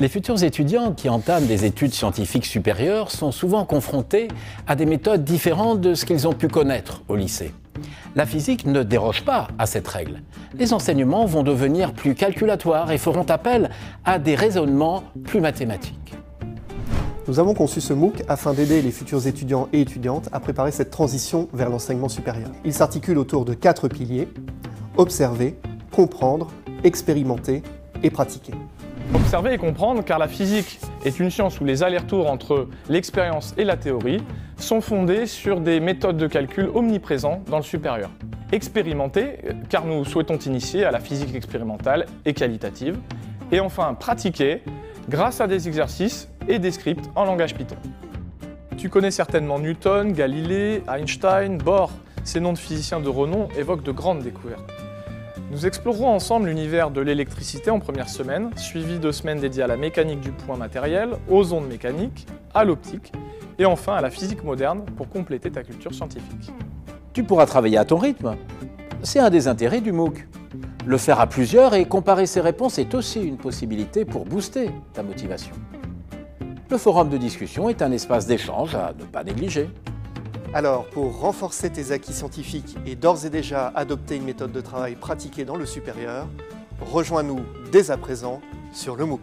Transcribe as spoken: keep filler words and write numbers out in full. Les futurs étudiants qui entament des études scientifiques supérieures sont souvent confrontés à des méthodes différentes de ce qu'ils ont pu connaître au lycée. La physique ne déroge pas à cette règle. Les enseignements vont devenir plus calculatoires et feront appel à des raisonnements plus mathématiques. Nous avons conçu ce MOOC afin d'aider les futurs étudiants et étudiantes à préparer cette transition vers l'enseignement supérieur. Il s'articule autour de quatre piliers: observer, comprendre, expérimenter et pratiquer. Observer et comprendre, car la physique est une science où les allers-retours entre l'expérience et la théorie sont fondés sur des méthodes de calcul omniprésentes dans le supérieur. Expérimenter, car nous souhaitons initier à la physique expérimentale et qualitative. Et enfin, pratiquer, grâce à des exercices et des scripts en langage Python. Tu connais certainement Newton, Galilée, Einstein, Bohr. Ces noms de physiciens de renom évoquent de grandes découvertes. Nous explorerons ensemble l'univers de l'électricité en première semaine, suivi de semaines dédiées à la mécanique du point matériel, aux ondes mécaniques, à l'optique et enfin à la physique moderne pour compléter ta culture scientifique. Tu pourras travailler à ton rythme. C'est un des intérêts du MOOC. Le faire à plusieurs et comparer ses réponses est aussi une possibilité pour booster ta motivation. Le forum de discussion est un espace d'échange à ne pas négliger. Alors, pour renforcer tes acquis scientifiques et d'ores et déjà adopter une méthode de travail pratiquée dans le supérieur, rejoins-nous dès à présent sur le MOOC.